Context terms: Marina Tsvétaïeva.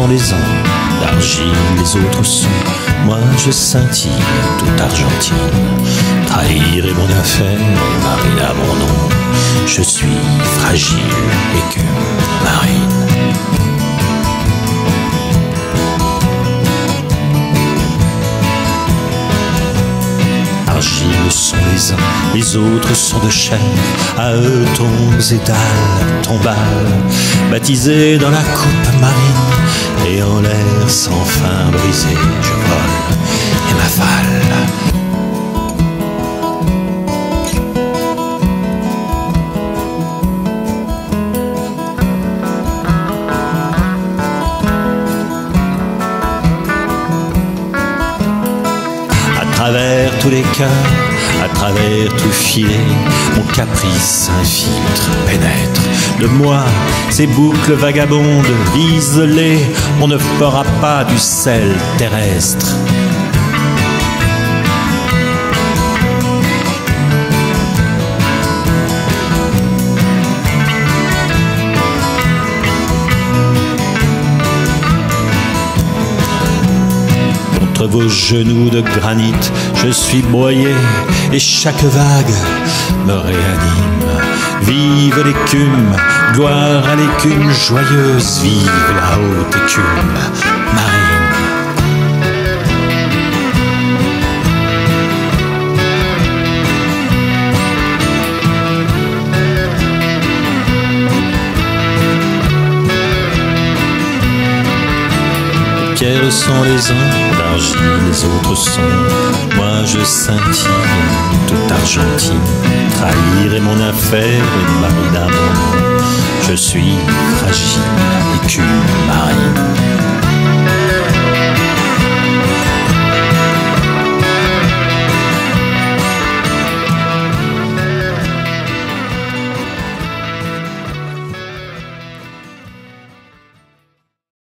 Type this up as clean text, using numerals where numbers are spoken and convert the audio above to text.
sont les uns d'argile, les autres sont, moi je scintille toute Argentine. Trahir est mon affaire, Marina mon nom, je suis fragile et que Marine. Argile sont les uns, les autres sont de chair, à eux tombes et dalles, tombales, baptisés dans la coupe marine, et en l'air sans fin brisé, je vole et m'affale. À travers tous les cœurs, à travers tout filet, mon caprice infiltre, pénètre de moi, ces boucles vagabondes, vise-les, on ne fera pas du sel terrestre. Contre vos genoux de granit, je suis broyé, et chaque vague me réanime. Vive l'écume, gloire à l'écume joyeuse, vive la haute écume marine. Les pierres sont les uns d'argile, les autres sont, moi je scintille toute Argentine. Trahir est mon affaire et Marina mon nom, je suis fragile et qu'une marine.